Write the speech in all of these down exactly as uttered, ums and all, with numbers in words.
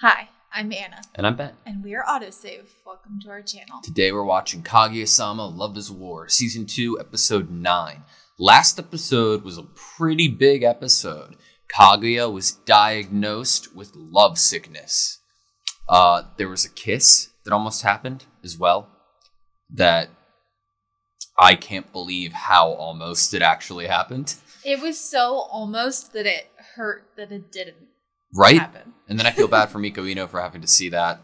Hi, I'm Anna. And I'm Ben. And we're Autosave. Welcome to our channel. Today we're watching Kaguya-sama Love is War, Season two, Episode nine. Last episode was a pretty big episode. Kaguya was diagnosed with love sickness. Uh, there was a kiss that almost happened as well. That I can't believe how almost it actually happened. It was so almost that it hurt that it didn't. Right? Happen. And then I feel bad for Miko Iino for having to see that.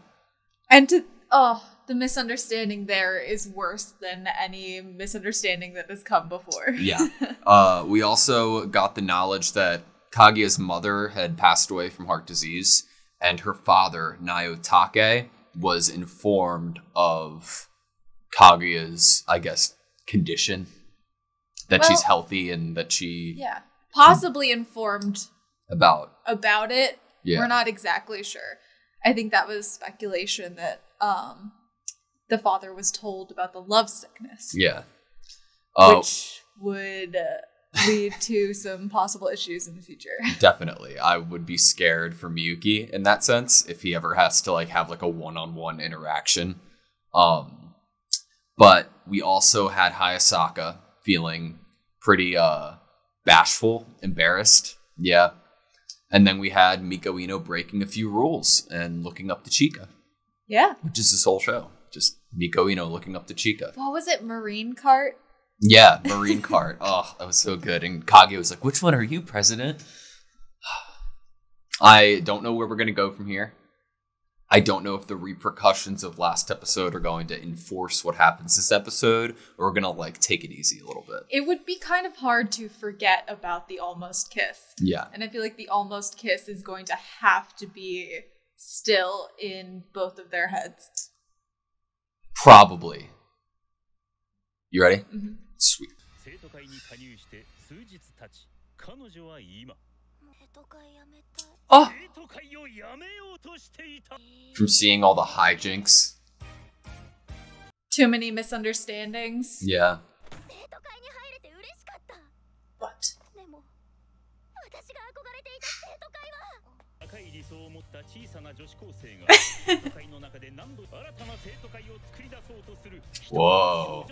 And to, oh, the misunderstanding there is worse than any misunderstanding that has come before. Yeah. Uh, we also got the knowledge that Kaguya's mother had passed away from heart disease, and her father, Nayotake, was informed of Kaguya's, I guess, condition. That well, she's healthy and that she... Yeah. Possibly informed... About. About it. Yeah. We're not exactly sure. I think that was speculation that um, the father was told about the love sickness. Yeah. Uh, which would uh, lead to some possible issues in the future. Definitely. I would be scared for Miyuki in that sense if he ever has to like have like a one-on-one interaction. Um, but we also had Hayasaka feeling pretty uh, bashful, embarrassed. Yeah. And then we had Miko Iino breaking a few rules and looking up to Chika. Yeah. Which is this whole show. Just Miko Iino looking up to Chika. What was it? Marine Cart? Yeah, Marine Cart. Oh, that was so good. And Kaguya was like, which one are you, President? I don't know where we're going to go from here. I don't know if the repercussions of last episode are going to enforce what happens this episode, or we're going to like take it easy a little bit. It would be kind of hard to forget about the almost kiss. Yeah. And I feel like the almost kiss is going to have to be still in both of their heads. Probably. You ready? Mm-hmm. Sweet. Oh. From seeing all the hijinks. Too many misunderstandings. Yeah. What? Whoa.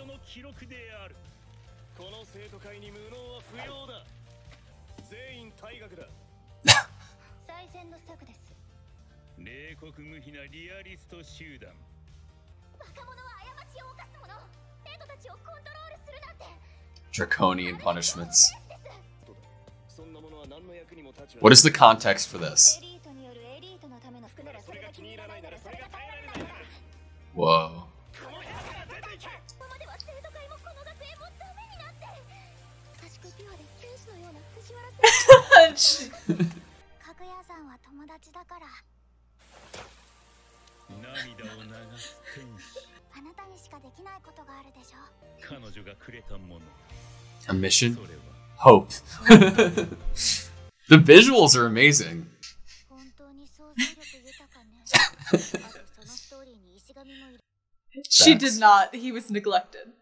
Draconian punishments. What is the context for this? Whoa. A mission? Hope. The visuals are amazing. She did not. He was neglected.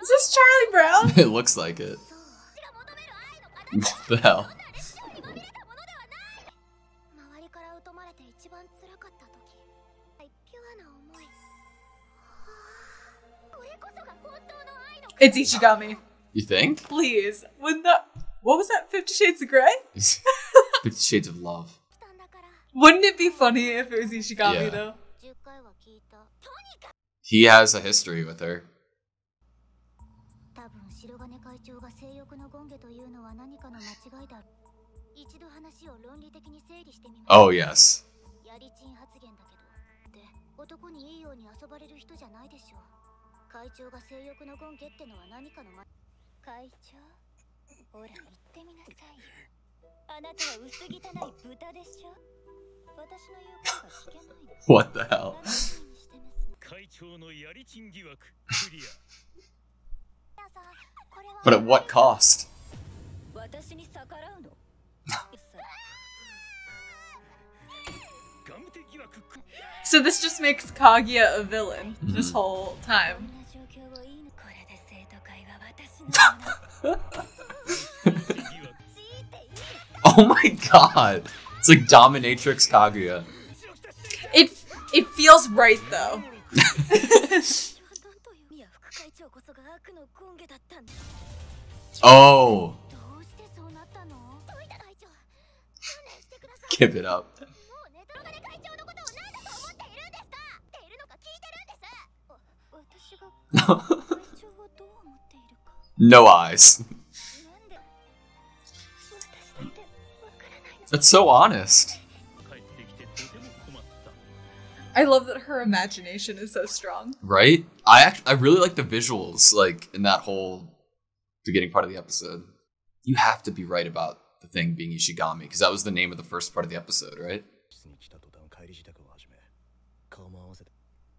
Is this Charlie Brown? It looks like it. What the hell? It's Ishigami. You think? Please. When the what was that? Fifty Shades of Grey? Fifty Shades of Love. Wouldn't it be funny if it was Ishigami yeah. though? He has a history with her. Oh, yes. What the hell? But at what cost? So this just makes Kaguya a villain mm-hmm. this whole time. Oh my god! It's like Dominatrix Kaguya. It it feels right though. Oh. Give it up. No eyes. That's so honest. I love that her imagination is so strong. Right? I act I really like the visuals, like in that whole beginning part of the episode. You have to be right about the thing being Ishigami, because that was the name of the first part of the episode, right?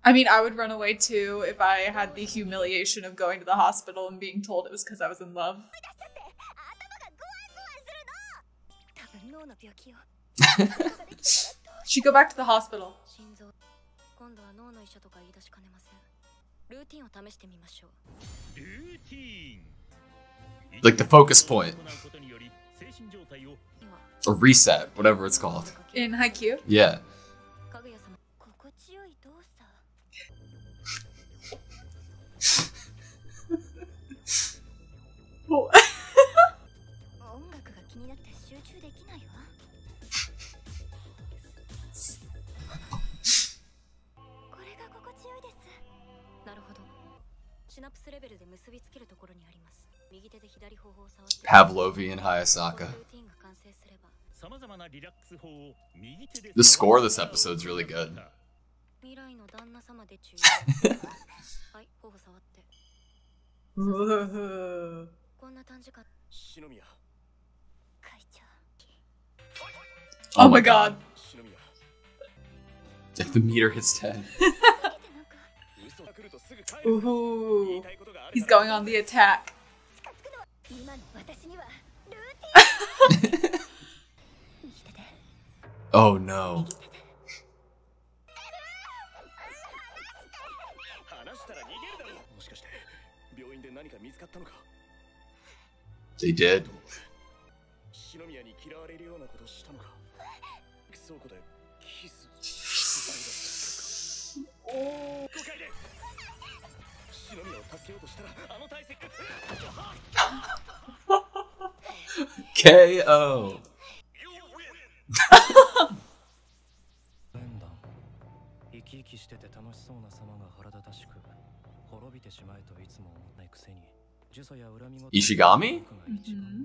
I mean, I would run away too if I had the humiliation of going to the hospital and being told it was because I was in love. She go back to the hospital. Like the focus point. Or reset, whatever it's called. In Haikyuu? Yeah. Oh. Pavlovian Hayasaka. The score of this episode's really good. Oh my god. If the meter hits ten. Ooh. He's going on the attack. Oh no. They did. Oh. K O Ishigami? Mm-hmm.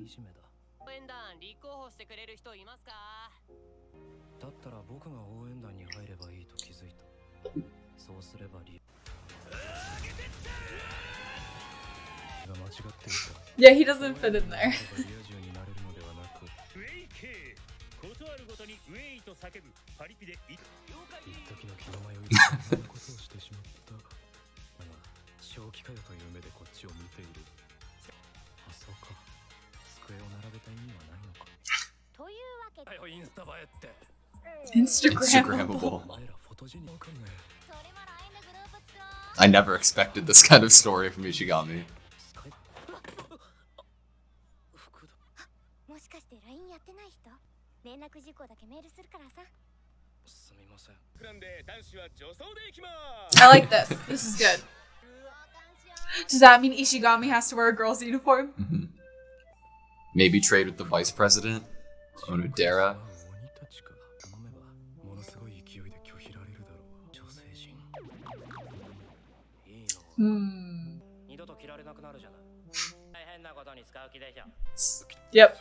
Yeah, he doesn't fit in there. Instagrammable. I never expected this kind of story from Ishigami. I like this. This is good. Does that mean Ishigami has to wear a girl's uniform? Mm-hmm. Maybe trade with the vice president? Onodera? Hmm. Yep.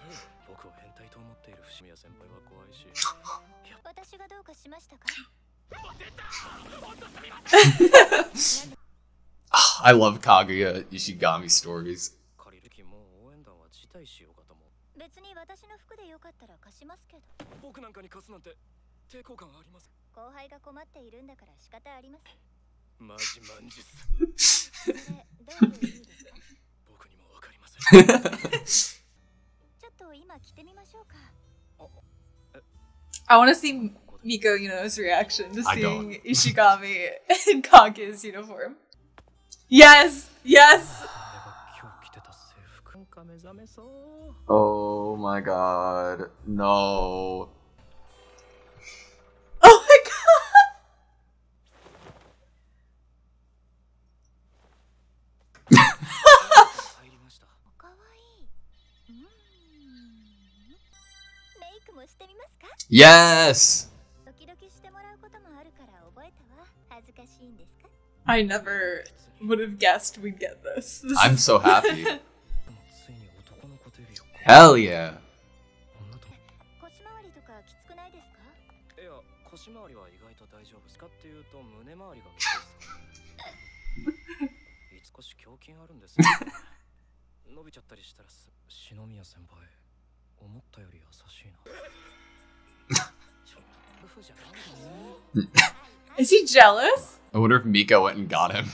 I love Kaguya Ishigami stories. I want to see Miko Iino's reaction to seeing Ishigami in Kaguya's uniform. Yes! Yes! Oh my god. No. Oh my god! Yes! I never would have guessed we'd get this. this I'm so happy. Hell yeah! Is he jealous? I wonder if Miko went and got him.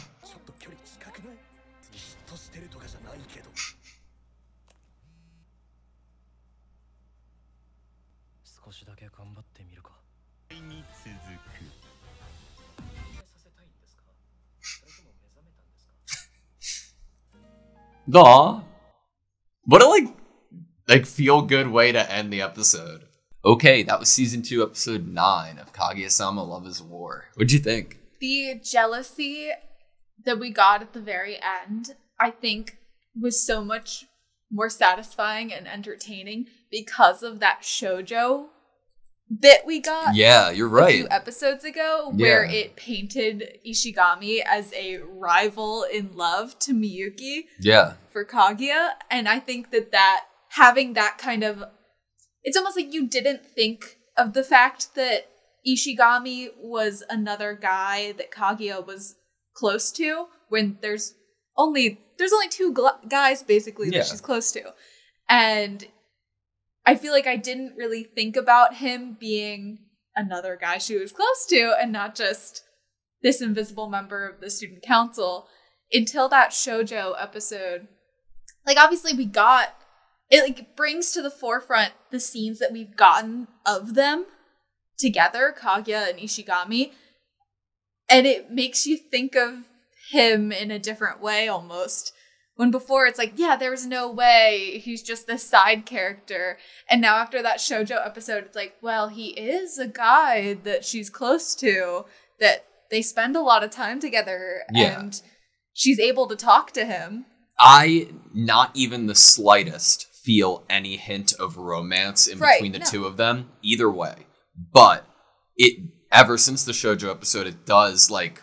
Aw. What a like, like feel good way to end the episode. Okay, that was season two, episode nine of Kaguya-sama Love is War. What'd you think? The jealousy that we got at the very end, I think, was so much more satisfying and entertaining because of that shoujo bit we got. Yeah, you're right. A few episodes ago, yeah. Where it painted Ishigami as a rival in love to Miyuki. Yeah. For Kaguya, and I think that that having that kind of, it's almost like you didn't think of the fact that Ishigami was another guy that Kaguya was close to when there's only there's only two guys basically, yeah, that she's close to, and I feel like I didn't really think about him being another guy she was close to and not just this invisible member of the student council until that shoujo episode. Like, obviously we got, it like brings to the forefront the scenes that we've gotten of them together, Kaguya and Ishigami. And it makes you think of him in a different way almost. When before it's like, yeah, there was no way he's just this side character. And now after that shoujo episode, it's like, well, he is a guy that she's close to, that they spend a lot of time together, yeah, and she's able to talk to him. I, not even the slightest, feel any hint of romance in right, between the no. two of them, either way. But it, ever since the shoujo episode, it does like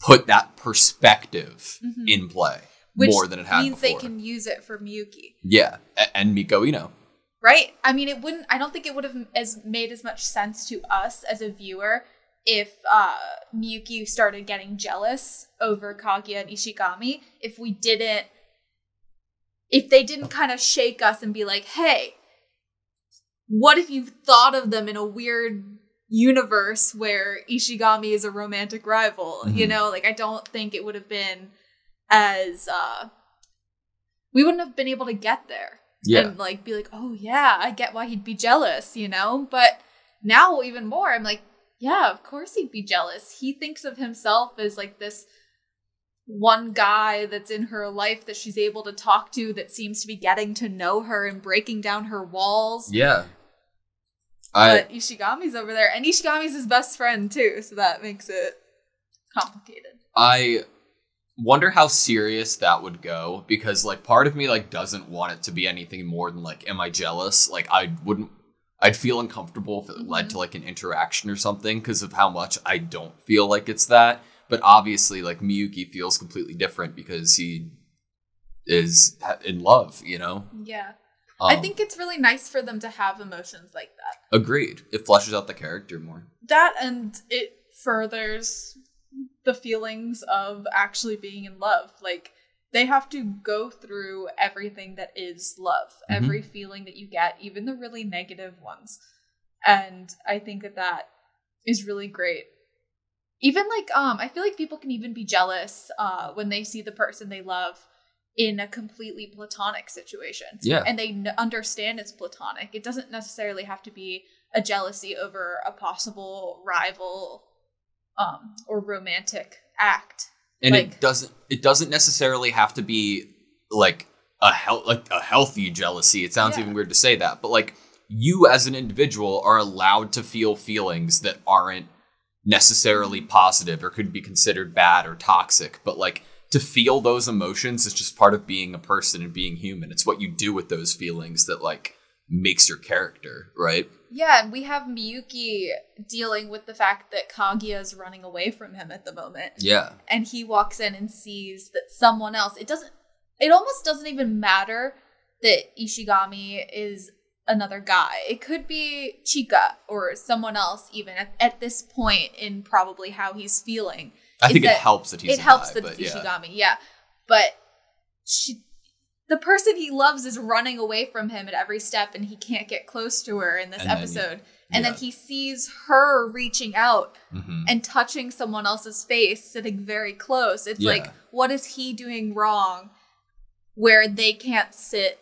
put that perspective mm-hmm. in play. Which more than it had means before. They can use it for Miyuki. Yeah, a and Miko Iino. Right? I mean, it wouldn't. I don't think it would have as made as much sense to us as a viewer if uh, Miyuki started getting jealous over Kaguya and Ishigami. If we didn't, if they didn't kind of shake us and be like, "Hey, what if you thought of them in a weird universe where Ishigami is a romantic rival?" Mm-hmm. You know, like I don't think it would have been. As uh, we wouldn't have been able to get there, yeah, and like be like, oh yeah, I get why he'd be jealous, you know. But now even more, I'm like, yeah, of course he'd be jealous. He thinks of himself as like this one guy that's in her life that she's able to talk to, that seems to be getting to know her and breaking down her walls. Yeah. But I... Ishigami's over there, and Ishigami's his best friend too, so that makes it complicated. I. Wonder how serious that would go, because like part of me like doesn't want it to be anything more than like, am I jealous? Like I wouldn't, I'd feel uncomfortable if it mm-hmm. led to like an interaction or something because of how much I don't feel like it's that. But obviously like Miyuki feels completely different because he is in love, you know? Yeah. Um, I think it's really nice for them to have emotions like that. Agreed. It fleshes out the character more. That, and it furthers the feelings of actually being in love. Like they have to go through everything that is love, mm-hmm. every feeling that you get, even the really negative ones. And I think that that is really great. Even like, um, I feel like people can even be jealous uh, when they see the person they love in a completely platonic situation. Yeah. And they n- understand it's platonic. It doesn't necessarily have to be a jealousy over a possible rival um or romantic act, and like, it doesn't it doesn't necessarily have to be like a hel- like a healthy jealousy. It sounds yeah. even weird to say that, but like you as an individual are allowed to feel feelings that aren't necessarily positive or could be considered bad or toxic, but like to feel those emotions is just part of being a person and being human. It's what you do with those feelings that like makes your character, right? Yeah, and we have Miyuki dealing with the fact that Kaguya is running away from him at the moment. Yeah. And he walks in and sees that someone else, it doesn't, it almost doesn't even matter that Ishigami is another guy. It could be Chika or someone else even at, at this point in probably how he's feeling. I think it helps that he's a guy. It helps that it's Ishigami, yeah. But she... the person he loves is running away from him at every step and he can't get close to her in this and episode. Then, yeah. And then he sees her reaching out mm-hmm. and touching someone else's face, sitting very close. It's yeah. like, what is he doing wrong where they can't sit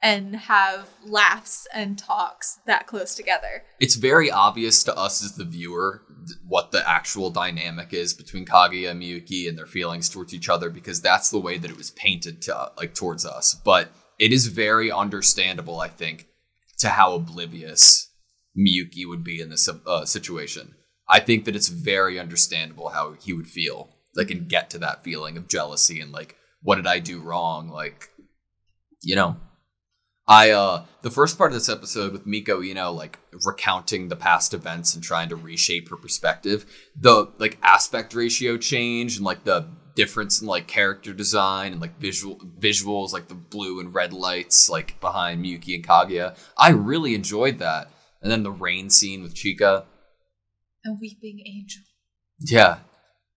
and have laughs and talks that close together? It's very obvious to us as the viewer th- what the actual dynamic is between Kaguya and Miyuki and their feelings towards each other, because that's the way that it was painted to, like, towards us. But it is very understandable, I think, to how oblivious Miyuki would be in this uh, situation. I think that it's very understandable how he would feel, like, and get to that feeling of jealousy and, like, what did I do wrong? Like, you know... I, uh, the first part of this episode with Miko Iino, you know, like, recounting the past events and trying to reshape her perspective, the, like, aspect ratio change and, like, the difference in, like, character design and, like, visual visuals, like, the blue and red lights, like, behind Miyuki and Kaguya. I really enjoyed that. And then the rain scene with Chika. A weeping angel. Yeah.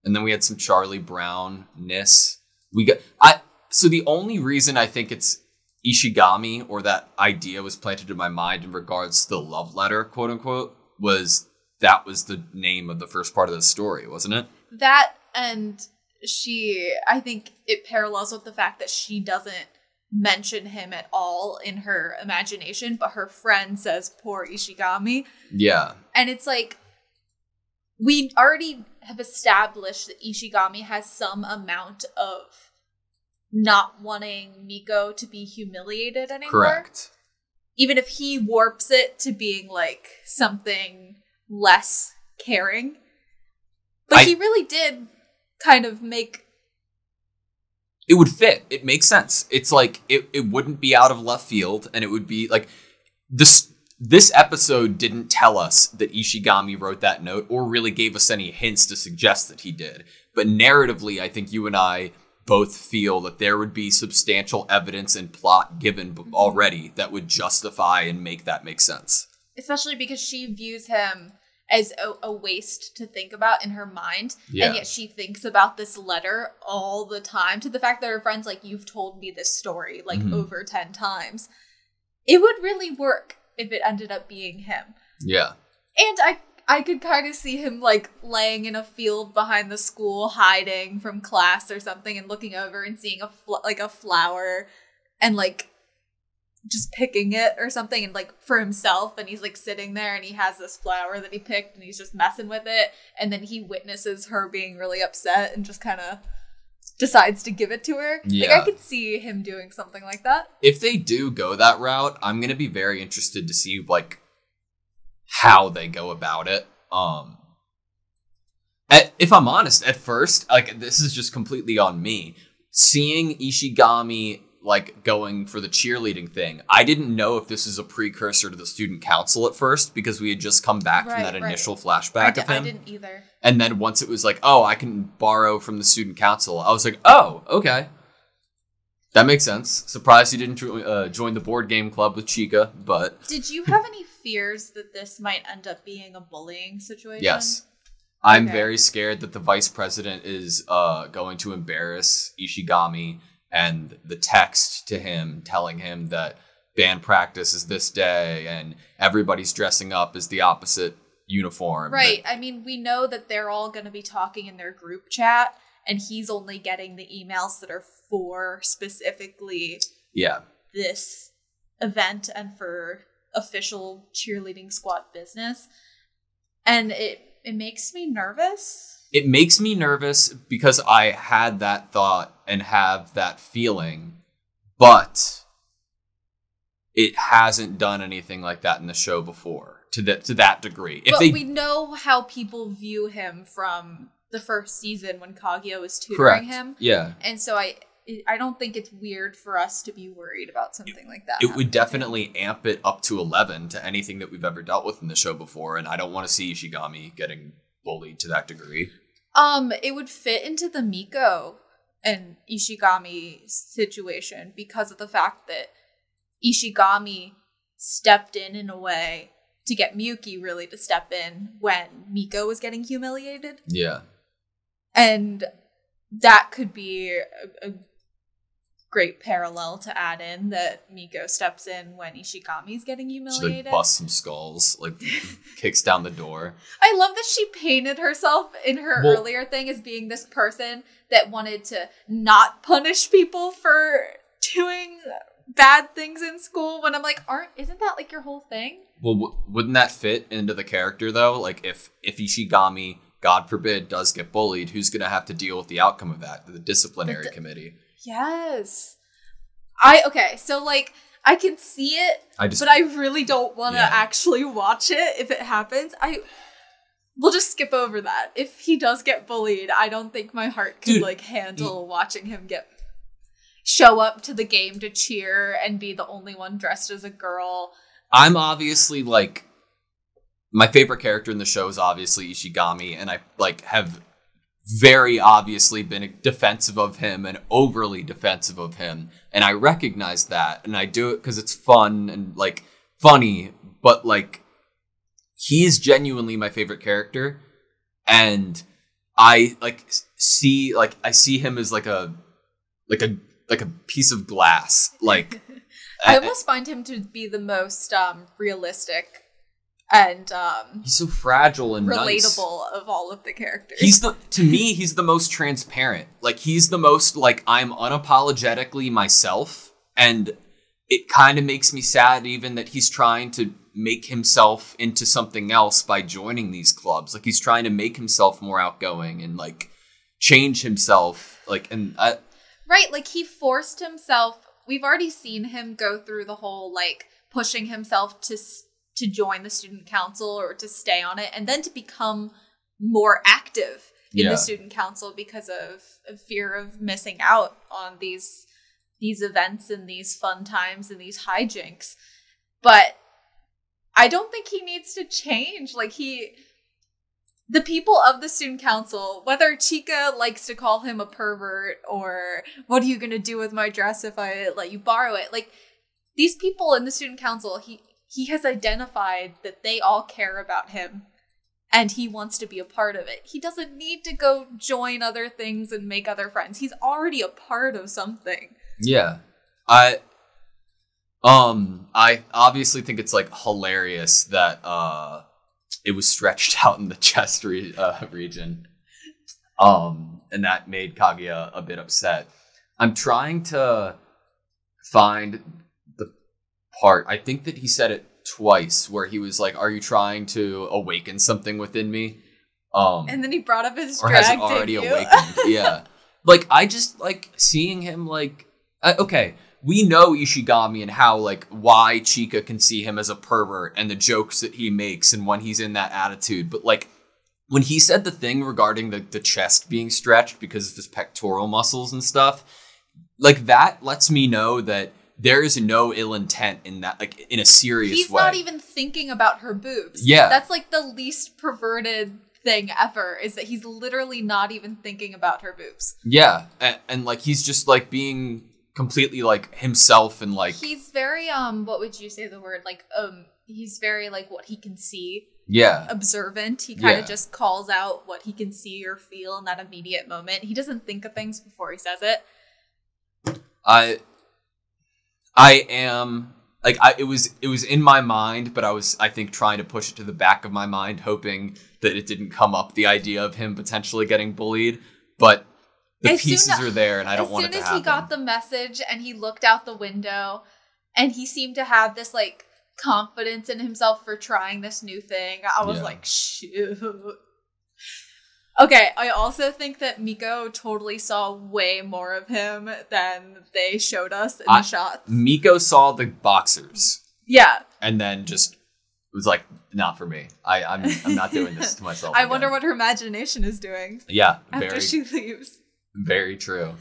And then we had some Charlie Brown-ness. We got, I, so the only reason I think it's Ishigami, or that idea was planted in my mind in regards to the love letter, quote unquote, was that was the name of the first part of the story, wasn't it? That, and she, I think it parallels with the fact that she doesn't mention him at all in her imagination, but her friend says, poor Ishigami. Yeah. And it's like, we already have established that Ishigami has some amount of not wanting Miko to be humiliated anymore. Correct. Even if he warps it to being like something less caring. But I, he really did kind of make... It would fit. It makes sense. It's like, it, it wouldn't be out of left field, and it would be like... this. This episode didn't tell us that Ishigami wrote that note or really gave us any hints to suggest that he did. But narratively, I think you and I... both feel that there would be substantial evidence and plot given already that would justify and make that make sense. Especially because she views him as a, a waste to think about in her mind. Yeah. And yet she thinks about this letter all the time, to the fact that her friend's like, you've told me this story like mm-hmm. over ten times. It would really work if it ended up being him. Yeah. And I... I could kind of see him, like, laying in a field behind the school, hiding from class or something, and looking over and seeing, a fl- like, a flower and, like, just picking it or something, and, like, for himself. And he's, like, sitting there and he has this flower that he picked and he's just messing with it. And then he witnesses her being really upset and just kind of decides to give it to her. Yeah. Like, I could see him doing something like that. If they do go that route, I'm going to be very interested to see, like, how they go about it. Um, at, if I'm honest, at first, like, this is just completely on me. Seeing Ishigami, like, going for the cheerleading thing, I didn't know if this is a precursor to the student council at first, because we had just come back right, from that right. initial flashback I d- of him. I didn't either. And then once it was like, oh, I can borrow from the student council, I was like, oh, okay. That makes sense. Surprised you didn't uh, join the board game club with Chika, but... Did you have any fears that this might end up being a bullying situation? Yes. I'm okay. very scared that the vice president is uh, going to embarrass Ishigami, and the text to him telling him that band practice is this day and everybody's dressing up as the opposite uniform. Right. But- I mean, we know that they're all going to be talking in their group chat, and he's only getting the emails that are for specifically yeah. this event and for official cheerleading squad business. And it, it makes me nervous. It makes me nervous because I had that thought and have that feeling, but it hasn't done anything like that in the show before to that to that degree. If but they, we know how people view him from the first season when Kaguya was tutoring correct. him. Yeah, and so I. I don't think it's weird for us to be worried about something like that. It would definitely amp it up to eleven to anything that we've ever dealt with in the show before, and I don't want to see Ishigami getting bullied to that degree. Um, it would fit into the Miko and Ishigami situation because of the fact that Ishigami stepped in in a way to get Miyuki really to step in when Miko was getting humiliated. Yeah. And that could be a, a great parallel to add in that Miko steps in when Ishigami's getting humiliated. She like busts some skulls, like kicks down the door. I love that she painted herself in her well, earlier thing as being this person that wanted to not punish people for doing bad things in school. When I'm like, aren't isn't that like your whole thing? Well, w wouldn't that fit into the character though? Like if if Ishigami, God forbid, does get bullied, who's gonna have to deal with the outcome of that? The disciplinary the di committee. Yes. I, okay, so, like, I can see it, I just, but I really don't want to yeah. actually watch it if it happens. I, we'll just skip over that. If he does get bullied, I don't think my heart could, Dude, like, handle he, watching him get, show up to the game to cheer and be the only one dressed as a girl. I'm obviously, like, my favorite character in the show is obviously Ishigami, and I, like, have very obviously been defensive of him and overly defensive of him, and I recognize that, and I do it because it's fun and like funny, but like he is genuinely my favorite character, and I like see like I see him as like a like a like a piece of glass, like I almost find him to be the most um realistic and um he's so fragile and relatable nice. Of all of the characters. He's the to me he's the most transparent. Like he's the most like I'm unapologetically myself, and it kind of makes me sad even that he's trying to make himself into something else by joining these clubs. Like he's trying to make himself more outgoing and like change himself like and I, right, like he forced himself. We've already seen him go through the whole like pushing himself to to join the student council or to stay on it, and then to become more active in yeah. the student council because of, of fear of missing out on these these events and these fun times and these hijinks. But I don't think he needs to change. Like he, the people of the student council, whether Chika likes to call him a pervert or what are you going to do with my dress if I let you borrow it? Like these people in the student council, he, He has identified that they all care about him and he wants to be a part of it. He doesn't need to go join other things and make other friends. He's already a part of something. Yeah. I um I obviously think it's like hilarious that uh it was stretched out in the chest re uh, region. Um and that made Kaguya a bit upset. I'm trying to find part. I think that he said it twice where he was like, are you trying to awaken something within me? Um, and then he brought up his drag. Or has it already awakened? Yeah. Like, I just like seeing him like, uh, okay, we know Ishigami and how like why Chika can see him as a pervert and the jokes that he makes and when he's in that attitude. But like when he said the thing regarding the, the chest being stretched because of his pectoral muscles and stuff, like that lets me know that there is no ill intent in that, like, in a serious He's way. He's not even thinking about her boobs. Yeah. That's, like, the least perverted thing ever, is that he's literally not even thinking about her boobs. Yeah. And, and like, he's just, like, being completely, like, himself and, like... He's very, um, what would you say the word? Like, um, he's very, like, what he can see. Yeah. Observant. He kind of yeah. just calls out what he can see or feel in that immediate moment. He doesn't think of things before he says it. I... I am like I it was it was in my mind, but I was I think trying to push it to the back of my mind, hoping that it didn't come up, the idea of him potentially getting bullied. But the as pieces soon, are there, and I don't want it to happen. As soon as he got the message and he looked out the window, and he seemed to have this like confidence in himself for trying this new thing, I was yeah. like, shoot. Okay, I also think that Miko totally saw way more of him than they showed us in I, the shots. Miko saw the boxers. Yeah. And then just was like, not for me. I, I'm I'm not doing this to myself. I again. wonder what her imagination is doing. Yeah. After very, she leaves. Very true.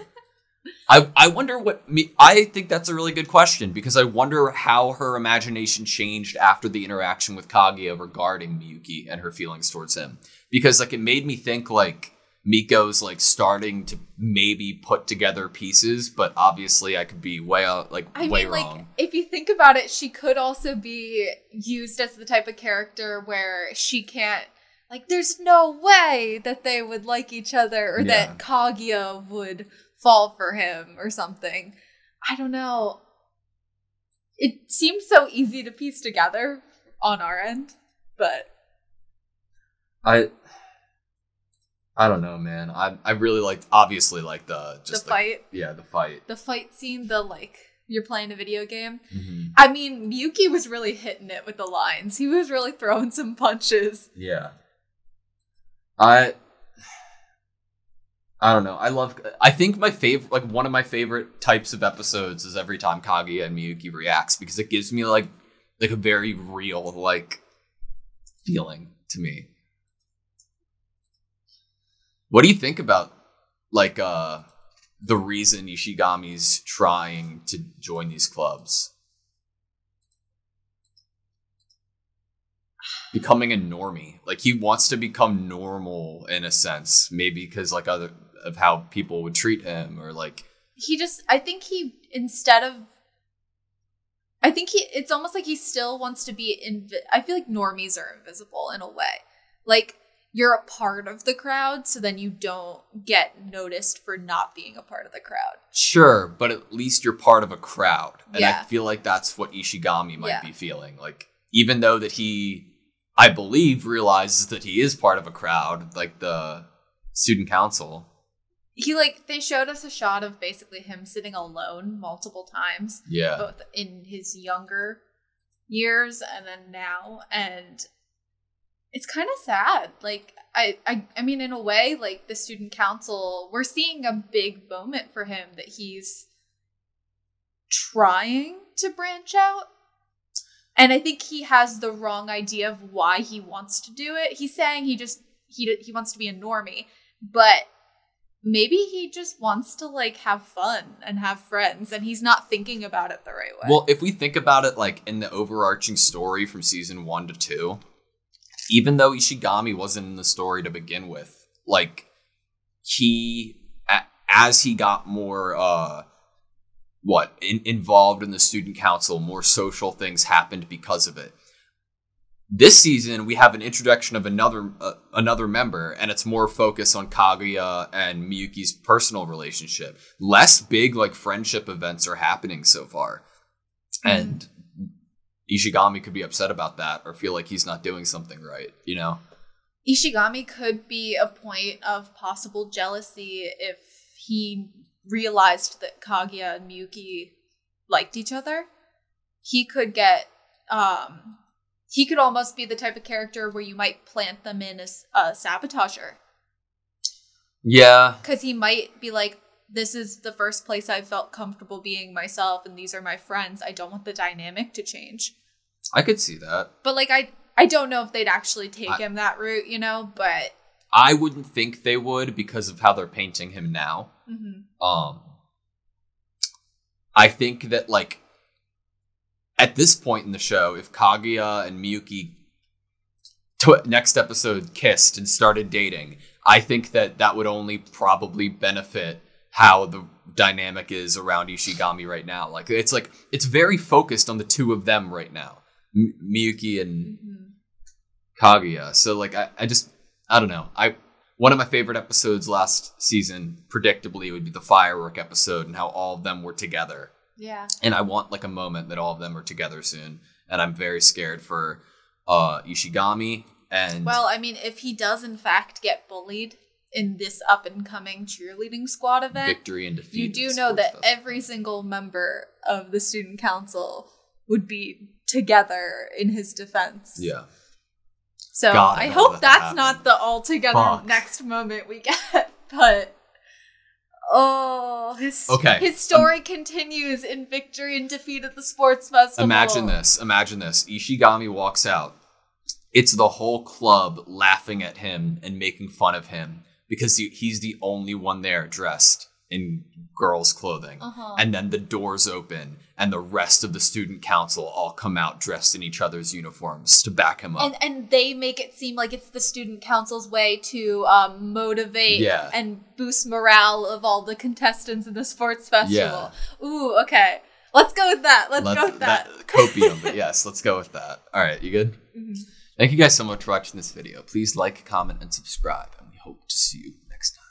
I, I wonder what... me. I think that's a really good question, because I wonder how her imagination changed after the interaction with Kaguya regarding Miyuki and her feelings towards him. Because, like, it made me think, like, Miko's, like, starting to maybe put together pieces, but obviously I could be way, like, I way mean, wrong. Like, if you think about it, she could also be used as the type of character where she can't... Like, there's no way that they would like each other, or yeah. that Kaguya would... fall for him or something. I don't know. It seems so easy to piece together on our end, but I I don't know, man. I I really liked obviously like the just the, the fight. Yeah, the fight. The fight scene, the like you're playing a video game. Mm-hmm. I mean, Miyuki was really hitting it with the lines. He was really throwing some punches. Yeah. I I don't know. I love, I think my favorite, like one of my favorite types of episodes is every time Kaguya and Miyuki reacts, because it gives me like, like a very real, like feeling to me. What do you think about like, uh, the reason Ishigami's trying to join these clubs? Becoming a normie. Like he wants to become normal in a sense, maybe because like other, of how people would treat him, or like he just I think he instead of I think he it's almost like he still wants to be invi I feel like normies are invisible in a way. Like you're a part of the crowd, so then you don't get noticed for not being a part of the crowd. Sure, but at least you're part of a crowd. And yeah. I feel like that's what Ishigami might yeah. be feeling. Like even though that he I believe realizes that he is part of a crowd, like the student council. He like they showed us a shot of basically him sitting alone multiple times. Yeah. Both in his younger years and then now. And it's kind of sad. Like I, I I mean in a way, like the student council, we're seeing a big moment for him that he's trying to branch out. And I think he has the wrong idea of why he wants to do it. He's saying he just, he he wants to be a normie, but maybe he just wants to like have fun and have friends, and he's not thinking about it the right way. Well, if we think about it, like in the overarching story from season one to two, even though Ishigami wasn't in the story to begin with, like he, as he got more, uh, what in, involved in the student council, more social things happened because of it. This season we have an introduction of another uh, another member, and it's more focused on Kaguya and Miyuki's personal relationship. Less big like friendship events are happening so far, and Ishigami could be upset about that or feel like he's not doing something right, you know. Ishigami could be a point of possible jealousy if he realized that Kaguya and Miyuki liked each other. He could get, um, he could almost be the type of character where you might plant them in as a sabotager. Yeah. Because he might be like, this is the first place I felt comfortable being myself, and these are my friends. I don't want the dynamic to change. I could see that. But like, I, I don't know if they'd actually take I, him that route, you know, but... I wouldn't think they would, because of how they're painting him now. Mm-hmm. Um, I think that like at this point in the show, if Kaguya and Miyuki tw next episode kissed and started dating, I think that that would only probably benefit how the dynamic is around Ishigami right now. Like it's like it's very focused on the two of them right now, M Miyuki and mm-hmm. Kaguya. So like I, I just I don't know I. One of my favorite episodes last season, predictably, would be the firework episode and how all of them were together. Yeah. And I want like a moment that all of them are together soon. And I'm very scared for uh, Ishigami. And well, I mean, if he does in fact get bullied in this up and coming cheerleading squad event, victory and defeat. You do know that festival. Every single member of the student council would be together in his defense. Yeah. So God, I, I hope that that's happened. Not the altogether Fuck. Next moment we get, but oh, his, okay. his story um, continues in victory and defeat at the sports festival. Imagine this, imagine this. Ishigami walks out. It's the whole club laughing at him and making fun of him because he, he's the only one there dressed in girls' clothing. Uh-huh. And then the doors open and the rest of the student council all come out dressed in each other's uniforms to back him up. And, and they make it seem like it's the student council's way to um, motivate yeah. and boost morale of all the contestants in the sports festival. Yeah. Ooh, okay. Let's go with that. Let's, let's go with that. that copium, but yes, let's go with that. All right, you good? Mm-hmm. Thank you guys so much for watching this video. Please like, comment, and subscribe, and we hope to see you next time.